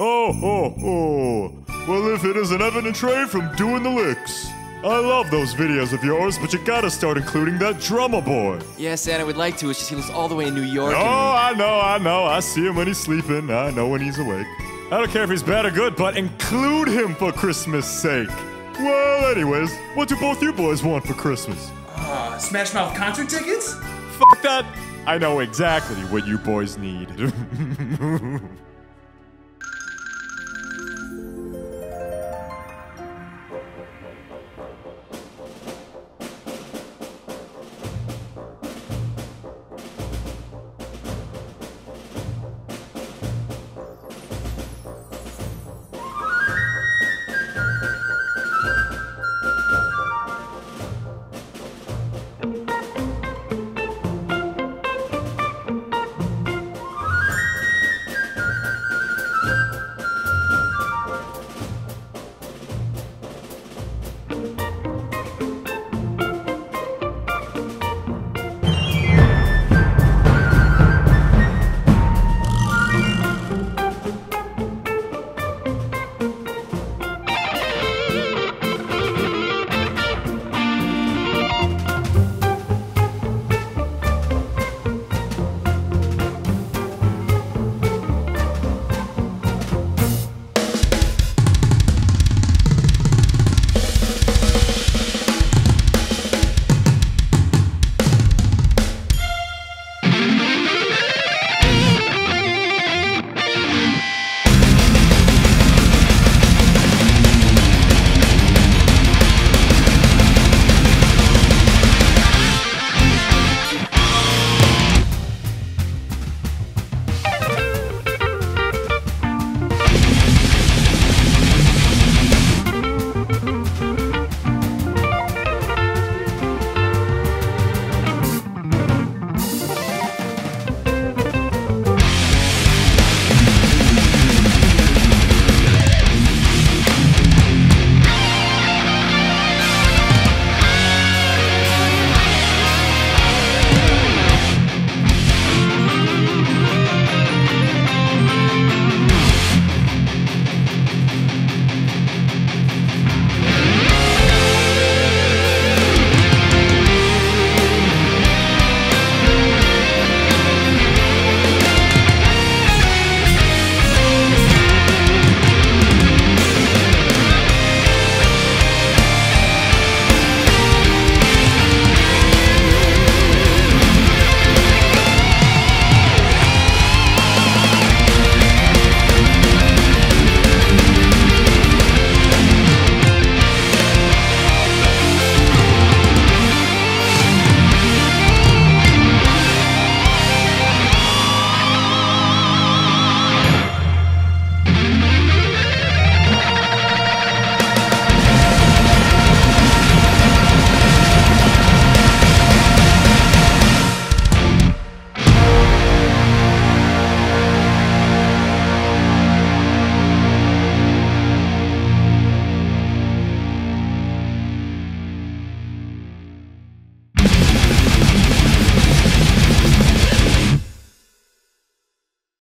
Oh, ho, ho. Well, if it isn't Evan and Trey from doing the licks. I love those videos of yours, but you gotta start including that drummer boy. Yeah, Santa, we'd like to. It's just he lives all the way in New York. Oh, I know. I see him when he's sleeping. I know when he's awake. I don't care if he's bad or good, but include him for Christmas' sake. Well, anyways, what do both you boys want for Christmas? Smash Mouth concert tickets? Fuck that. I know exactly what you boys need.